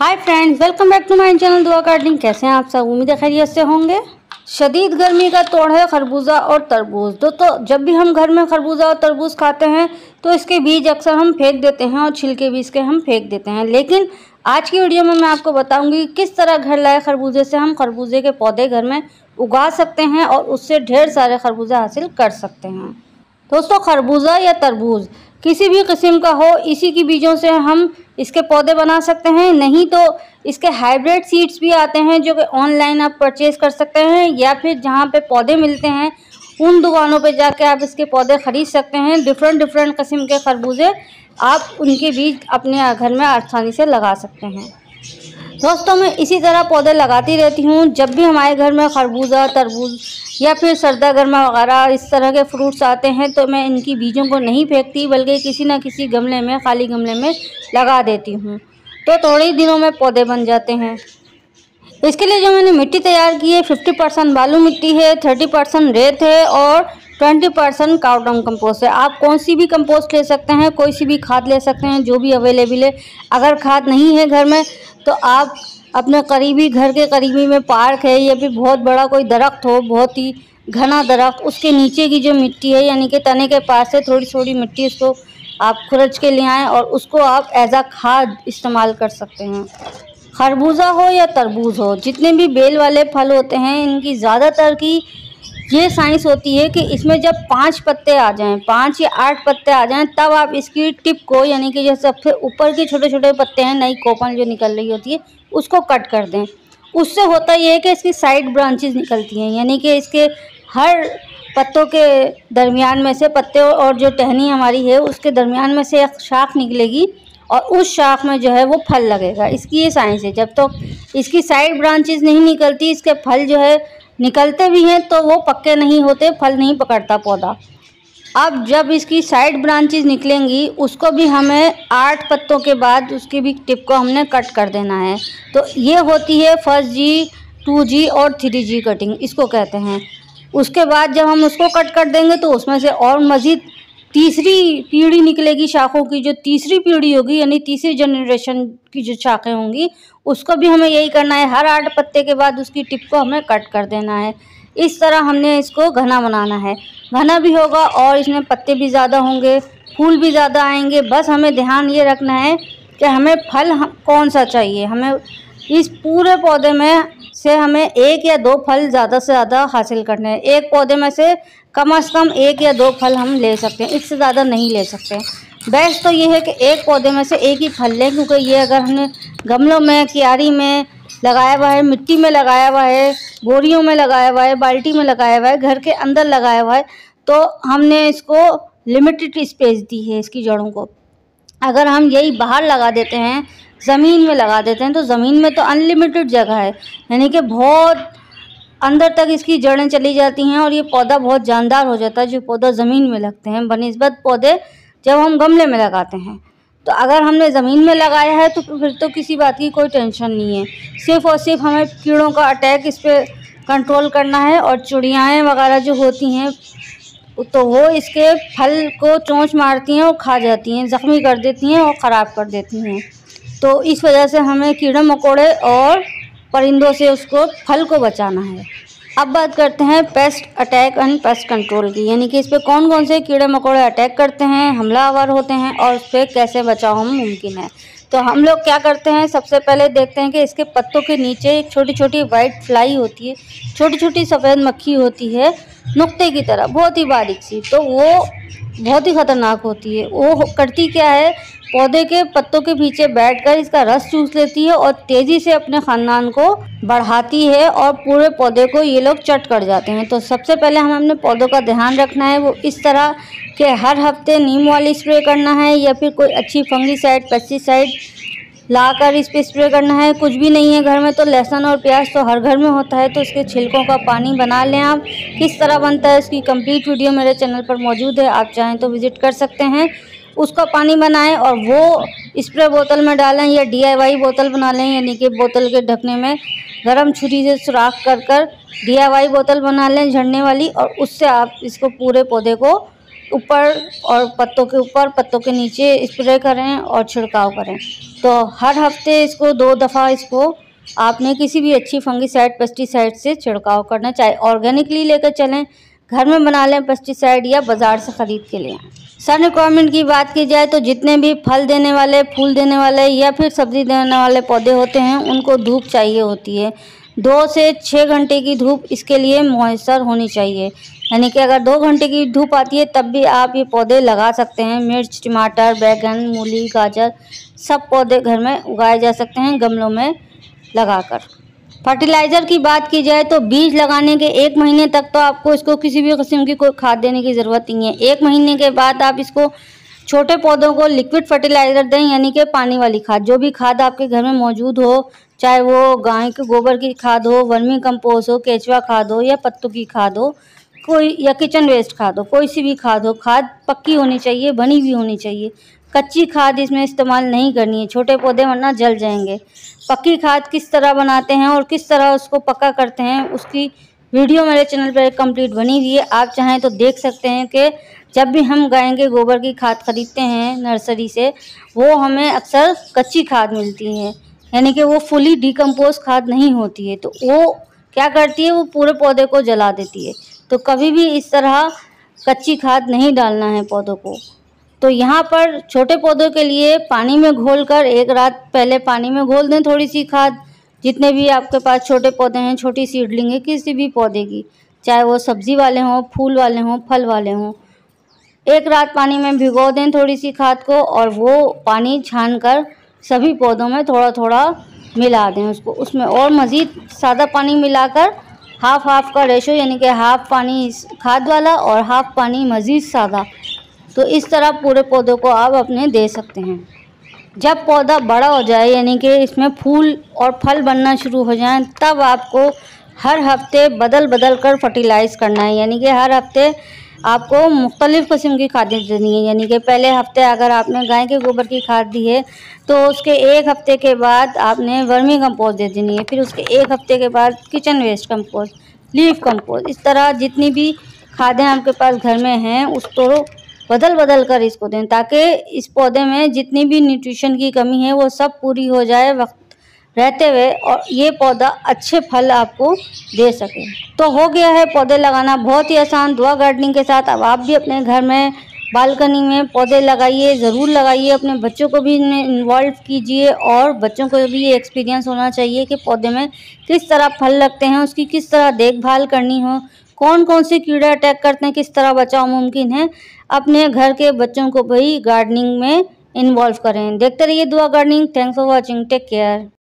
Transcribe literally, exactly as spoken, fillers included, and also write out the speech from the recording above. Hi friends, welcome back to my channel Dua gardening. कैसे हैं आप सब? उम्मीद है खैरियत से होंगे। शदीद गर्मी का तोड़ है खरबूजा और तरबूज। दोस्तों, जब भी हम घर में खरबूजा और तरबूज खाते हैं तो इसके बीज अक्सर हम फेंक देते हैं और छिलके भी इसके हम फेंक देते हैं। लेकिन आज की वीडियो में मैं आपको बताऊंगी किस तरह घर लाए खरबूजे से हम खरबूजे के पौधे घर में उगा सकते हैं और उससे ढेर सारे खरबूजा हासिल कर सकते हैं। दोस्तों, खरबूजा या तरबूज किसी भी किस्म का हो, इसी के बीजों से हम इसके पौधे बना सकते हैं। नहीं तो इसके हाइब्रिड सीड्स भी आते हैं जो कि ऑनलाइन आप परचेज़ कर सकते हैं, या फिर जहाँ पे पौधे मिलते हैं उन दुकानों पे जाके आप इसके पौधे ख़रीद सकते हैं। डिफरेंट डिफरेंट किस्म के खरबूजे आप उनके बीज अपने घर में आसानी से लगा सकते हैं। दोस्तों, मैं इसी तरह पौधे लगाती रहती हूँ। जब भी हमारे घर में खरबूजा, तरबूज या फिर सरदा गर्मा वगैरह इस तरह के फ्रूट्स आते हैं तो मैं इनकी बीजों को नहीं फेंकती, बल्कि किसी ना किसी गमले में, खाली गमले में लगा देती हूँ, तो थोड़े ही दिनों में पौधे बन जाते हैं। इसके लिए जो मैंने मिट्टी तैयार की है, फिफ्टी परसेंट बालू मिट्टी है, थर्टी परसेंट रेत है और ट्वेंटी परसेंट काउडंग कम्पोस्ट है। आप कौन सी भी कम्पोस्ट ले सकते हैं, कोई सी भी खाद ले सकते हैं, जो भी अवेलेबल है। अगर खाद नहीं है घर में तो आप अपने करीबी, घर के करीबी में पार्क है या फिर बहुत बड़ा कोई दरख्त हो, बहुत ही घना दरख्त, उसके नीचे की जो मिट्टी है यानी कि तने के पास से थोड़ी थोड़ी मिट्टी, उसको आप खुरच के ले आएँ और उसको आप एज आ खाद इस्तेमाल कर सकते हैं। खरबूजा हो या तरबूज हो, जितने भी बेल वाले फल होते हैं, इनकी ज़्यादातर की ये साइंस होती है कि इसमें जब पांच पत्ते आ जाएं, पांच या आठ पत्ते आ जाएं, तब आप इसकी टिप को यानी कि जैसे सबसे ऊपर के छोटे छोटे पत्ते हैं, नई कोपल जो निकल रही होती है, उसको कट कर दें। उससे होता यह है कि इसकी साइड ब्रांचेस निकलती हैं, यानी कि इसके हर पत्तों के दरमियान में से, पत्ते और जो टहनी हमारी है उसके दरमियान में से एक शाख निकलेगी और उस शाख में जो है वो फल लगेगा। इसकी ये साइंस है। जब तक तो इसकी साइड ब्रांचेस नहीं निकलती, इसके फल जो है निकलते भी हैं तो वो पक्के नहीं होते, फल नहीं पकड़ता पौधा। अब जब इसकी साइड ब्रांचेस निकलेंगी, उसको भी हमें आठ पत्तों के बाद उसकी भी टिप को हमने कट कर देना है। तो ये होती है फर्स्ट जी, टू जी और थ्री जी कटिंग, इसको कहते हैं। उसके बाद जब हम उसको कट कर देंगे तो उसमें से और मज़ीद तीसरी पीढ़ी निकलेगी शाखों की। जो तीसरी पीढ़ी होगी यानी तीसरी जनरेशन की जो शाखें होंगी, उसको भी हमें यही करना है, हर आठ पत्ते के बाद उसकी टिप को हमें कट कर देना है। इस तरह हमने इसको घना बनाना है। घना भी होगा और इसमें पत्ते भी ज़्यादा होंगे, फूल भी ज़्यादा आएंगे। बस हमें ध्यान ये रखना है कि हमें फल कौन सा चाहिए। हमें इस पूरे पौधे में से हमें एक या दो फल ज़्यादा से ज़्यादा हासिल करने हैं। एक पौधे में से कम अज़ कम एक या दो फल हम ले सकते हैं, इससे ज़्यादा नहीं ले सकते। बेस्ट तो ये है कि एक पौधे में से एक ही फल लें, क्योंकि ये अगर हमने गमलों में, क्यारी में लगाया हुआ है, मिट्टी में लगाया हुआ है, बोरियों में लगाया हुआ है, बाल्टी में लगाया हुआ है, घर के अंदर लगाया हुआ है, तो हमने इसको लिमिटेड स्पेस दी है इसकी जड़ों को। अगर हम यही बाहर लगा देते हैं, ज़मीन में लगा देते हैं, तो ज़मीन में तो अनलिमिटेड जगह है, यानी कि बहुत अंदर तक इसकी जड़ें चली जाती हैं और ये पौधा बहुत जानदार हो जाता है, जो पौधा ज़मीन में लगते हैं, बनिस्बत पौधे जब हम गमले में लगाते हैं। तो अगर हमने ज़मीन में लगाया है तो फिर तो किसी बात की कोई टेंशन नहीं है। सिर्फ़ और सिर्फ हमें कीड़ों का अटैक इस पर कंट्रोल करना है और चिड़ियाएँ वगैरह जो होती हैं तो वो इसके फल को चोंच मारती हैं और खा जाती हैं, ज़ख्मी कर देती हैं और ख़राब कर देती हैं। तो इस वजह से हमें कीड़े मकोड़े और परिंदों से उसको, फल को बचाना है। अब बात करते हैं pest attack and pest control की, यानी कि इस पर कौन कौन से कीड़े मकोड़े अटैक करते हैं, हमलावर होते हैं और उस पर कैसे बचाव हम मुमकिन है। तो हम लोग क्या करते हैं, सबसे पहले देखते हैं कि इसके पत्तों के नीचे एक छोटी छोटी वाइट फ्लाई होती है, छोटी छोटी सफ़ेद मक्खी होती है, नुक्ते की तरह, बहुत ही बारीक सी, तो वो बहुत ही ख़तरनाक होती है। वो करती क्या है, पौधे के पत्तों के पीछे बैठकर इसका रस चूस लेती है और तेज़ी से अपने ख़ानदान को बढ़ाती है और पूरे पौधे को ये लोग चट कर जाते हैं। तो सबसे पहले हमें अपने पौधों का ध्यान रखना है, वो इस तरह के हर हफ्ते नीम वाली स्प्रे करना है या फिर कोई अच्छी फंगीसाइड, पेस्टिसाइड लाकर इस पर स्प्रे करना है। कुछ भी नहीं है घर में तो लहसुन और प्याज तो हर घर में होता है, तो इसके छिलकों का पानी बना लें। आप किस तरह बनता है उसकी कंप्लीट वीडियो मेरे चैनल पर मौजूद है, आप चाहें तो विज़िट कर सकते हैं। उसका पानी बनाएं और वो स्प्रे बोतल में डालें या डीआईवाई बोतल बना लें, यानी कि बोतल के ढकने में गरम छुरी से सुराख कर कर डीआईवाई बोतल बना लें, झड़ने वाली, और उससे आप इसको पूरे पौधे को ऊपर और पत्तों के ऊपर, पत्तों के नीचे स्प्रे करें और छिड़काव करें। तो हर हफ्ते इसको दो दफ़ा इसको आपने किसी भी अच्छी फंगीसाइड पेस्टिसाइड से छिड़काव करना चाहिए। ऑर्गेनिकली लेकर चलें, घर में बना लें पेस्टिसाइड, या बाज़ार से ख़रीद के लें। सन रिक्वायरमेंट की बात की जाए तो जितने भी फल देने वाले, फूल देने वाले या फिर सब्ज़ी देने वाले पौधे होते हैं उनको धूप चाहिए होती है। दो से छः घंटे की धूप इसके लिए मुयसर होनी चाहिए, यानी कि अगर दो घंटे की धूप आती है तब भी आप ये पौधे लगा सकते हैं। मिर्च, टमाटर, बैगन, मूली, गाजर सब पौधे घर में उगाए जा सकते हैं गमलों में लगाकर। फर्टिलाइज़र की बात की जाए तो बीज लगाने के एक महीने तक तो आपको इसको किसी भी किस्म की कोई खाद देने की ज़रूरत नहीं है। एक महीने के बाद आप इसको छोटे पौधों को लिक्विड फर्टिलाइज़र दें, यानी कि पानी वाली खाद। जो भी खाद आपके घर में मौजूद हो, चाहे वो गाय के गोबर की खाद हो, वर्मी कंपोस्ट हो, केचुआ खाद हो या पत्तों की खाद हो, कोई या किचन वेस्ट खाद हो, कोई सी भी खाद हो। खाद पक्की होनी चाहिए, बनी हुई होनी चाहिए। कच्ची खाद इसमें इस्तेमाल नहीं करनी है छोटे पौधे, वरना जल जाएंगे। पक्की खाद किस तरह बनाते हैं और किस तरह उसको पक्का करते हैं उसकी वीडियो मेरे चैनल पर कंप्लीट बनी हुई है, आप चाहें तो देख सकते हैं। कि जब भी हम गाय के गोबर की खाद खरीदते हैं नर्सरी से, वो हमें अक्सर कच्ची खाद मिलती है, यानी कि वो फुली डिकम्पोज खाद नहीं होती है। तो वो क्या करती है, वो पूरे पौधे को जला देती है। तो कभी भी इस तरह कच्ची खाद नहीं डालना है पौधों को। तो यहाँ पर छोटे पौधों के लिए पानी में घोलकर एक रात पहले पानी में घोल दें थोड़ी सी खाद। जितने भी आपके पास छोटे पौधे हैं, छोटी सीडलिंग है किसी भी पौधे की, चाहे वो सब्जी वाले हों, फूल वाले हों, फल वाले हों, एक रात पानी में भिगो दें थोड़ी सी खाद को, और वो पानी छान कर सभी पौधों में थोड़ा थोड़ा मिला दें उसको। उसमें और मज़ीद सादा पानी मिलाकर हाफ़ हाफ़ का रेशो, यानी कि हाफ़ पानी खाद वाला और हाफ़ पानी मज़ीद सादा, तो इस तरह पूरे पौधों को आप अपने दे सकते हैं। जब पौधा बड़ा हो जाए, यानी कि इसमें फूल और फल बनना शुरू हो जाएं, तब आपको हर हफ्ते बदल बदल कर फर्टिलाइज़ करना है, यानी कि हर हफ्ते आपको मुख्तलिफ़ किस्म की खादें देनी है। यानी कि पहले हफ्ते अगर आपने गाय के गोबर की खाद दी है तो उसके एक हफ़्ते के बाद आपने वर्मी कंपोस्ट दे देनी है, फिर उसके एक हफ़्ते के बाद kitchen waste compost, leaf compost, इस तरह जितनी भी खादें आपके पास घर में हैं उसको बदल बदल कर इसको दें, ताकि इस पौधे में जितनी भी न्यूट्रिशन की कमी है वो सब पूरी हो जाए वक्त रहते हुए, और ये पौधा अच्छे फल आपको दे सके। तो हो गया है पौधे लगाना बहुत ही आसान दुआ गार्डनिंग के साथ। अब आप भी अपने घर में बालकनी में पौधे लगाइए, ज़रूर लगाइए, अपने बच्चों को भी इनमें इन्वॉल्व कीजिए। और बच्चों को भी ये एक्सपीरियंस होना चाहिए कि पौधे में किस तरह फल लगते हैं, उसकी किस तरह देखभाल करनी हो, कौन कौन से कीड़े अटैक करते हैं, किस तरह बचाव मुमकिन है। अपने घर के बच्चों को भी गार्डनिंग में इन्वॉल्व करें। देखते रहिए Dua gardening. Thanks for watching, take care.